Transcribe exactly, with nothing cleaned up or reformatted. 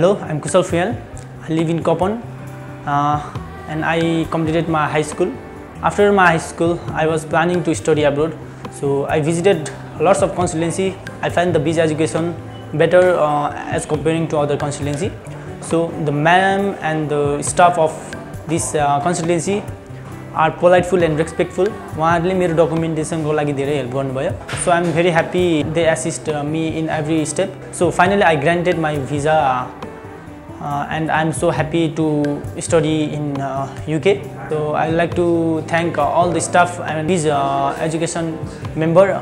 Hello, I'm Kushal Phuyal. I live in Kapan uh, and I completed my high school. After my high school, I was planning to study abroad. So I visited lots of constituency. I find the visa education better uh, as comparing to other constituency. So the ma'am and the staff of this uh, constituency are politeful and respectful. Documentation So I'm very happy they assist me in every step. So finally I granted my visa uh, and I'm so happy to study in uh, U K. So I'd like to thank all the staff and these uh, education member.